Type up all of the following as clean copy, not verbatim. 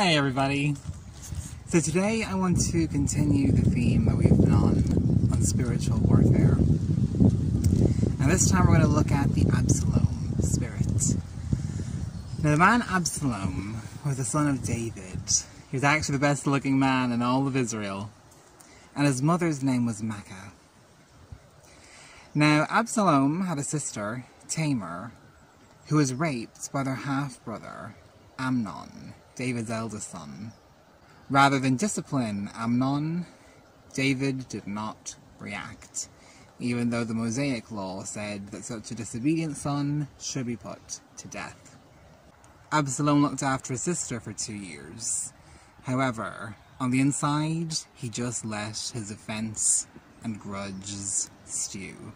Hey everybody! So today I want to continue the theme that we've been on spiritual warfare. And this time we're going to look at the Absalom spirit. Now the man Absalom was the son of David. He was actually the best looking man in all of Israel. And his mother's name was Maacah. Now Absalom had a sister, Tamar, who was raped by their half-brother, Amnon, David's eldest son. Rather than discipline Amnon, David did not react, even though the Mosaic law said that such a disobedient son should be put to death. Absalom looked after his sister for 2 years. However, on the inside, he just let his offense and grudges stew,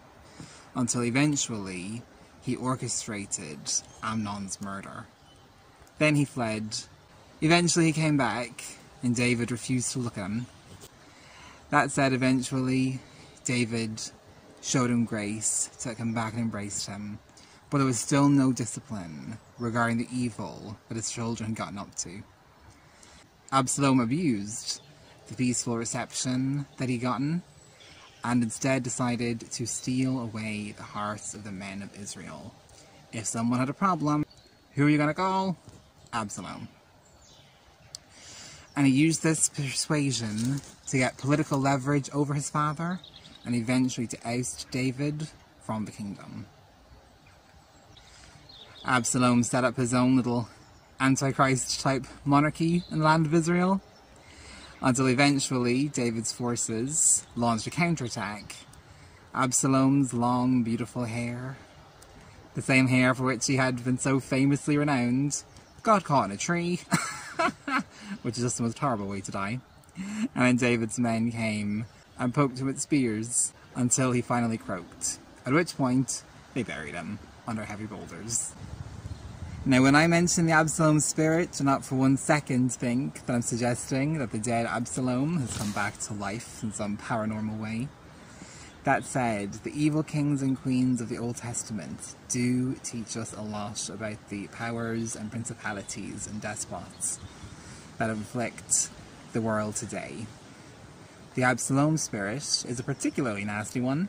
until eventually he orchestrated Amnon's murder. Then he fled. Eventually he came back, and David refused to look at him. That said, eventually David showed him grace, took him back and embraced him, but there was still no discipline regarding the evil that his children had gotten up to. Absalom abused the peaceful reception that he'd gotten, and instead decided to steal away the hearts of the men of Israel. If someone had a problem, who are you going to call? Absalom. And he used this persuasion to get political leverage over his father, and eventually to oust David from the kingdom. Absalom set up his own little Antichrist type monarchy in the land of Israel, until eventually David's forces launched a counterattack. Absalom's long, beautiful hair, the same hair for which he had been so famously renowned, got caught in a tree, which is just the most horrible way to die. And then David's men came and poked him with spears until he finally croaked, at which point they buried him under heavy boulders. Now when I mention the Absalom spirit, do not for 1 second think that I'm suggesting that the dead Absalom has come back to life in some paranormal way. That said, the evil kings and queens of the Old Testament do teach us a lot about the powers and principalities and despots that inflict the world today. The Absalom spirit is a particularly nasty one.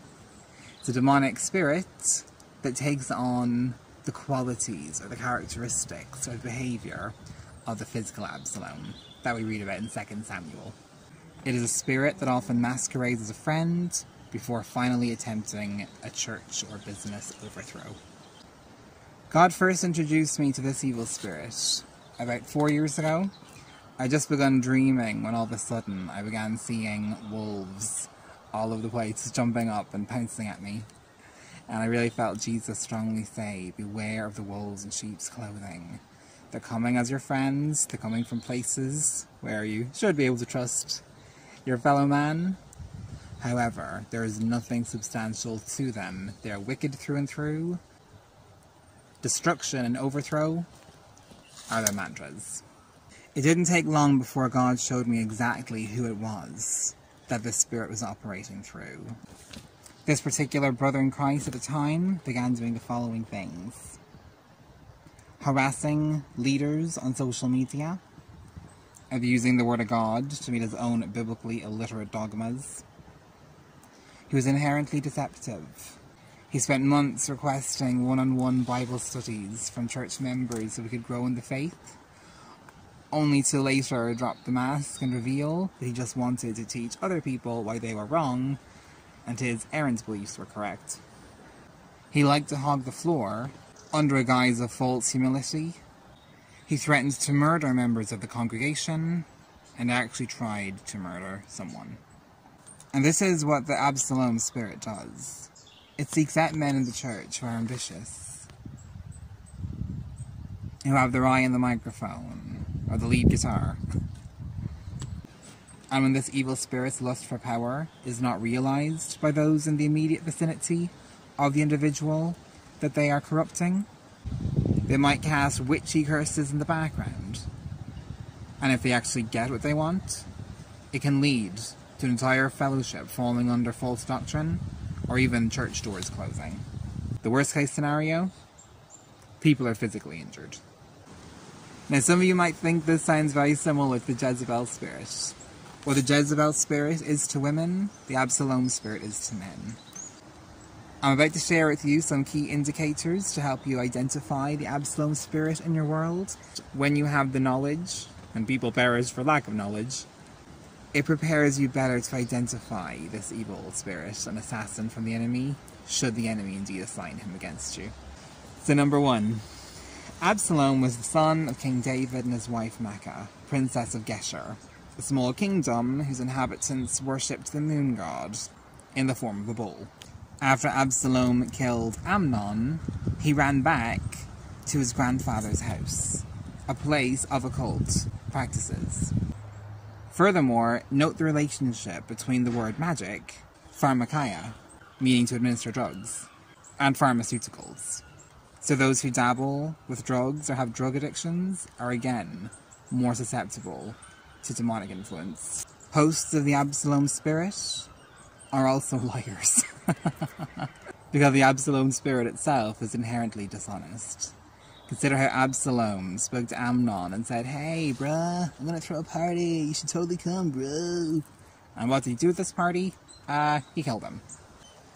It's a demonic spirit that takes on the qualities or the characteristics or behavior of the physical Absalom that we read about in 2 Samuel. It is a spirit that often masquerades as a friend, before finally attempting a church or business overthrow. God first introduced me to this evil spirit about 4 years ago. I just begun dreaming when all of a sudden I began seeing wolves all over the place jumping up and pouncing at me. And I really felt Jesus strongly say, beware of the wolves in sheep's clothing. They're coming as your friends, they're coming from places where you should be able to trust your fellow man. However, there is nothing substantial to them. They are wicked through and through. Destruction and overthrow are their mantras. It didn't take long before God showed me exactly who it was that this spirit was operating through. This particular brother in Christ at the time began doing the following things: harassing leaders on social media, abusing the Word of God to meet his own biblically illiterate dogmas. He was inherently deceptive. He spent months requesting one-on-one Bible studies from church members so we could grow in the faith, only to later drop the mask and reveal that he just wanted to teach other people why they were wrong and his errant beliefs were correct. He liked to hog the floor under a guise of false humility. He threatened to murder members of the congregation and actually tried to murder someone. And this is what the Absalom spirit does. It seeks out men in the church who are ambitious, who have their eye on the microphone, or the lead guitar. And when this evil spirit's lust for power is not realized by those in the immediate vicinity of the individual that they are corrupting, they might cast witchy curses in the background. And if they actually get what they want, it can lead to an entire fellowship falling under false doctrine, or even church doors closing. The worst case scenario? People are physically injured. Now some of you might think this sounds very similar to the Jezebel spirit. What the Jezebel spirit is to women, the Absalom spirit is to men. I'm about to share with you some key indicators to help you identify the Absalom spirit in your world. When you have the knowledge, and people perish for lack of knowledge, it prepares you better to identify this evil spirit, an assassin from the enemy, should the enemy indeed assign him against you. So number one, Absalom was the son of King David and his wife Maacah, princess of Geshur, a small kingdom whose inhabitants worshipped the moon god in the form of a bull. After Absalom killed Amnon, he ran back to his grandfather's house, a place of occult practices. Furthermore, note the relationship between the word magic, pharmakia, meaning to administer drugs, and pharmaceuticals. So those who dabble with drugs or have drug addictions are again more susceptible to demonic influence. Hosts of the Absalom spirit are also liars. Because the Absalom spirit itself is inherently dishonest. Consider how Absalom spoke to Amnon and said, "Hey, bruh, I'm gonna throw a party, you should totally come, bro." And what did he do with this party? He killed him.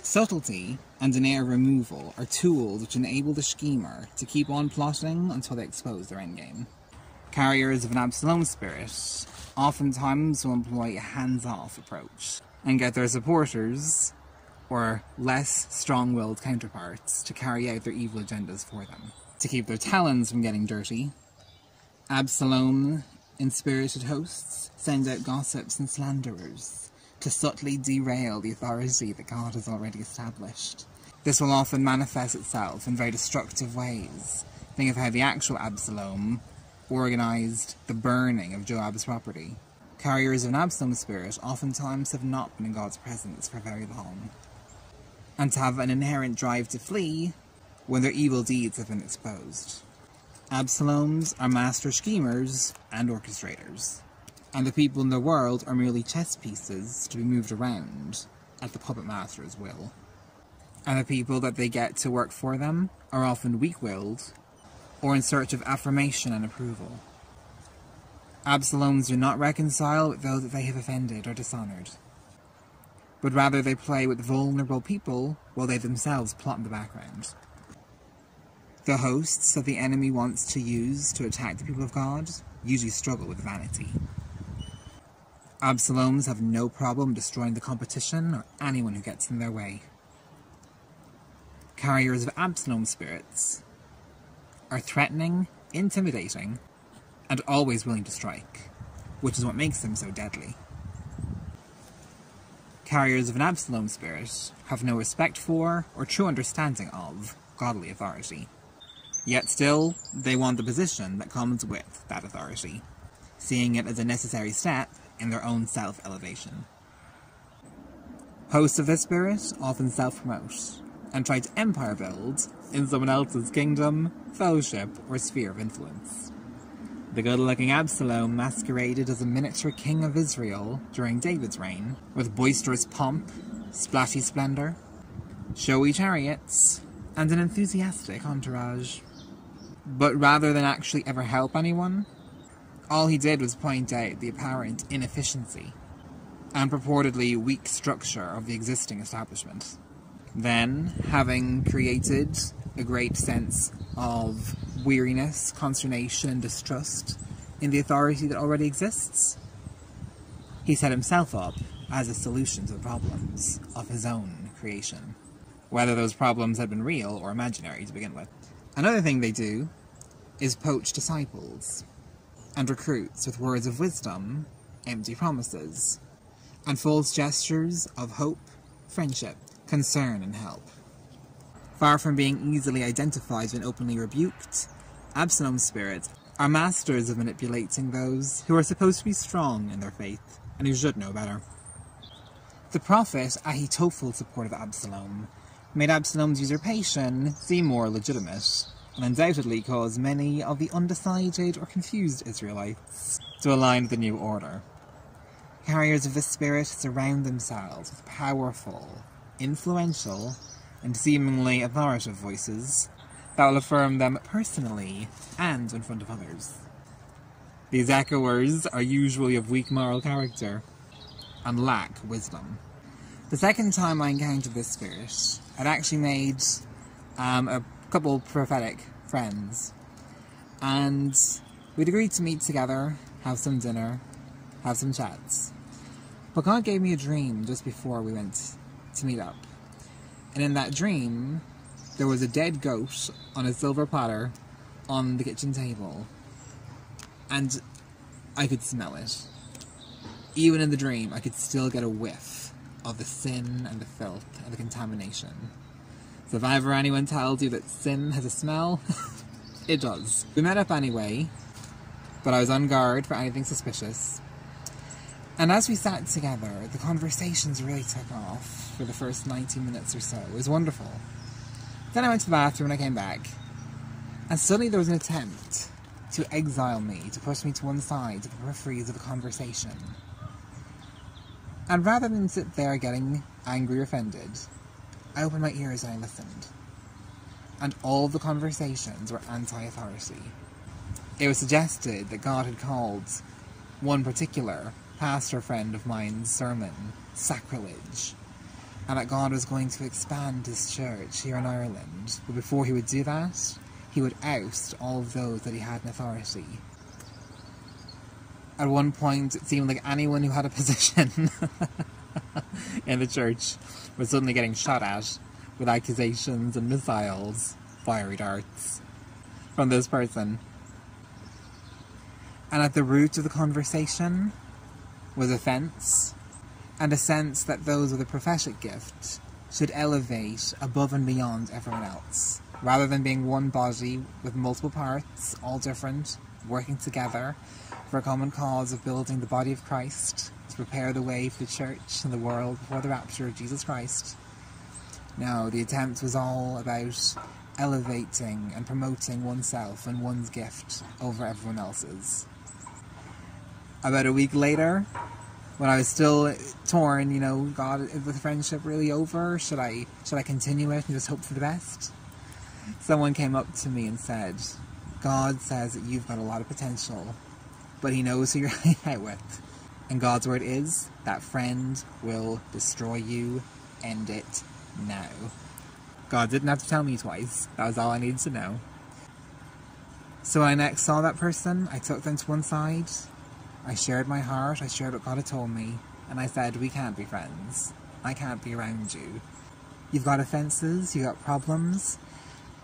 Subtlety and an air removal are tools which enable the schemer to keep on plotting until they expose their endgame. Carriers of an Absalom spirit oftentimes will employ a hands-off approach and get their supporters, or less strong-willed counterparts, to carry out their evil agendas for them. To keep their talons from getting dirty, Absalom inspirited hosts send out gossips and slanderers to subtly derail the authority that God has already established. This will often manifest itself in very destructive ways. Think of how the actual Absalom organized the burning of Joab's property. Carriers of an Absalom spirit oftentimes have not been in God's presence for very long, and to have an inherent drive to flee when their evil deeds have been exposed. Absaloms are master schemers and orchestrators, and the people in the world are merely chess pieces to be moved around at the puppet master's will. And the people that they get to work for them are often weak-willed or in search of affirmation and approval. Absaloms do not reconcile with those that they have offended or dishonoured, but rather they play with vulnerable people while they themselves plot in the background. The hosts that the enemy wants to use to attack the people of God usually struggle with vanity. Absaloms have no problem destroying the competition or anyone who gets in their way. Carriers of Absalom spirits are threatening, intimidating, and always willing to strike, which is what makes them so deadly. Carriers of an Absalom spirit have no respect for, or true understanding of, godly authority. Yet still, they want the position that comes with that authority, seeing it as a necessary step in their own self-elevation. Hosts of this spirit often self-promote, and try to empire build in someone else's kingdom, fellowship, or sphere of influence. The good-looking Absalom masqueraded as a miniature king of Israel during David's reign, with boisterous pomp, splashy splendour, showy chariots, and an enthusiastic entourage. But rather than actually ever help anyone, all he did was point out the apparent inefficiency and purportedly weak structure of the existing establishment. Then, having created a great sense of weariness, consternation, and distrust in the authority that already exists, he set himself up as a solution to the problems of his own creation, whether those problems had been real or imaginary to begin with. Another thing they do is poach disciples and recruits with words of wisdom, empty promises, and false gestures of hope, friendship, concern, and help. Far from being easily identified when openly rebuked, Absalom spirits are masters of manipulating those who are supposed to be strong in their faith and who should know better. The prophet Ahitophel's support of Absalom made Absalom's usurpation seem more legitimate, and undoubtedly caused many of the undecided or confused Israelites to align with the new order. Carriers of this spirit surround themselves with powerful, influential, and seemingly authoritative voices that will affirm them personally and in front of others. These echoers are usually of weak moral character and lack wisdom. The second time I encountered this spirit, I'd actually made a couple prophetic friends, and we'd agreed to meet together, have some dinner, have some chats. But God gave me a dream just before we went to meet up, and in that dream there was a dead goat on a silver platter on the kitchen table, and I could smell it. Even in the dream, I could still get a whiff of the sin and the filth and the contamination. So if ever anyone tells you that sin has a smell, it does. We met up anyway, but I was on guard for anything suspicious. And as we sat together, the conversations really took off for the first 90 minutes or so. It was wonderful. Then I went to the bathroom and I came back, and suddenly there was an attempt to exile me, to push me to one side, to the peripheries of a conversation. And rather than sit there getting angry or offended, I opened my ears and I listened. And all the conversations were anti-authority. It was suggested that God had called one particular pastor friend of mine's sermon sacrilege, and that God was going to expand his church here in Ireland. But before he would do that, he would oust all of those that he had in authority. At one point, it seemed like anyone who had a position in the church was suddenly getting shot at with accusations and missiles, fiery darts, from this person. And at the root of the conversation was offence, and a sense that those with a prophetic gift should elevate above and beyond everyone else. Rather than being one body with multiple parts, all different, working together for a common cause of building the body of Christ to prepare the way for the church and the world before the rapture of Jesus Christ. No, the attempt was all about elevating and promoting oneself and one's gift over everyone else's. About a week later, when I was still torn, you know, God, is the friendship really over? Should I continue it and just hope for the best? Someone came up to me and said, God says that you've got a lot of potential, but he knows who you're hanging out with. And God's word is, that friend will destroy you. End it now. God didn't have to tell me twice. That was all I needed to know. So when I next saw that person, I took them to one side. I shared my heart. I shared what God had told me. And I said, we can't be friends. I can't be around you. You've got offenses. You've got problems.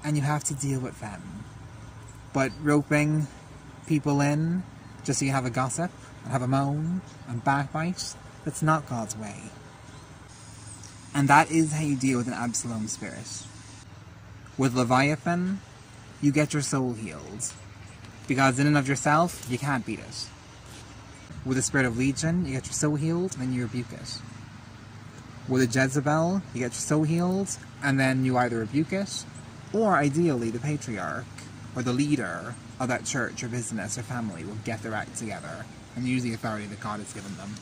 And you have to deal with them. But roping people in just so you have a gossip and have a moan and backbite, that's not God's way. And that is how you deal with an Absalom spirit. With Leviathan, you get your soul healed, because in and of yourself, you can't beat it. With the spirit of Legion, you get your soul healed and then you rebuke it. With a Jezebel, you get your soul healed and then you either rebuke it, or ideally the patriarch or the leader of that church or business or family will get their act together and use the authority that God has given them.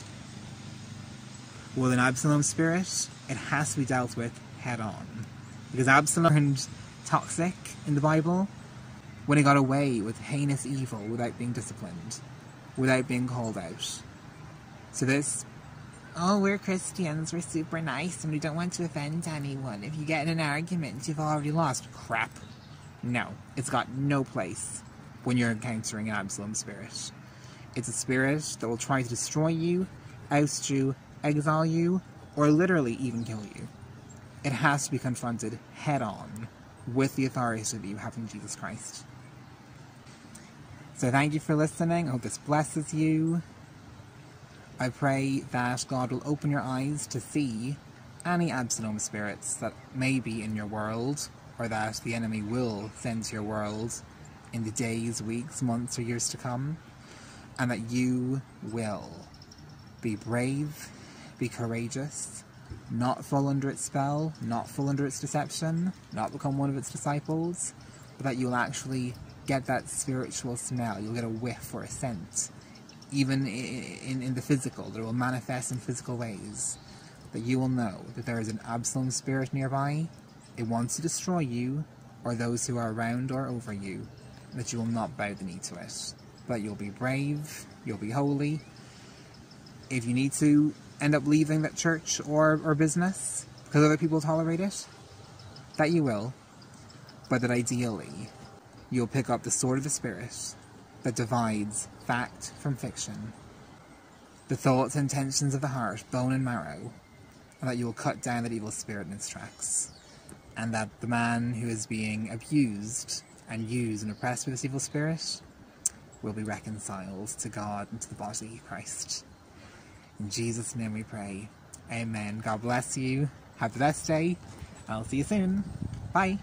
With an Absalom spirit, it has to be dealt with head on, because Absalom turned toxic in the Bible when he got away with heinous evil without being disciplined, without being called out. So this, oh, we're Christians, we're super nice, and we don't want to offend anyone. If you get in an argument, you've already lost. Crap. No, it's got no place when you're encountering an Absalom spirit. It's a spirit that will try to destroy you, oust you, exile you, or literally even kill you. It has to be confronted head-on with the authority that you have in Jesus Christ. So thank you for listening. I hope this blesses you. I pray that God will open your eyes to see any Absalom spirits that may be in your world, or that the enemy will send to your world in the days, weeks, months, or years to come, and that you will be brave, be courageous, not fall under its spell, not fall under its deception, not become one of its disciples, but that you'll actually get that spiritual smell, you'll get a whiff or a scent, even in the physical, that it will manifest in physical ways, that you will know that there is an Absalom spirit nearby. It wants to destroy you, or those who are around or over you, and that you will not bow the knee to it. but you'll be brave, you'll be holy. If you need to end up leaving that church or business because other people tolerate it, that you will, but that ideally you'll pick up the sword of the Spirit that divides fact from fiction, the thoughts and intentions of the heart, bone and marrow, and that you will cut down that evil spirit in its tracks, and that the man who is being abused and used and oppressed by this evil spirit will be reconciled to God and to the body of Christ. In Jesus' name we pray. Amen. God bless you. Have the best day. I'll see you soon. Bye.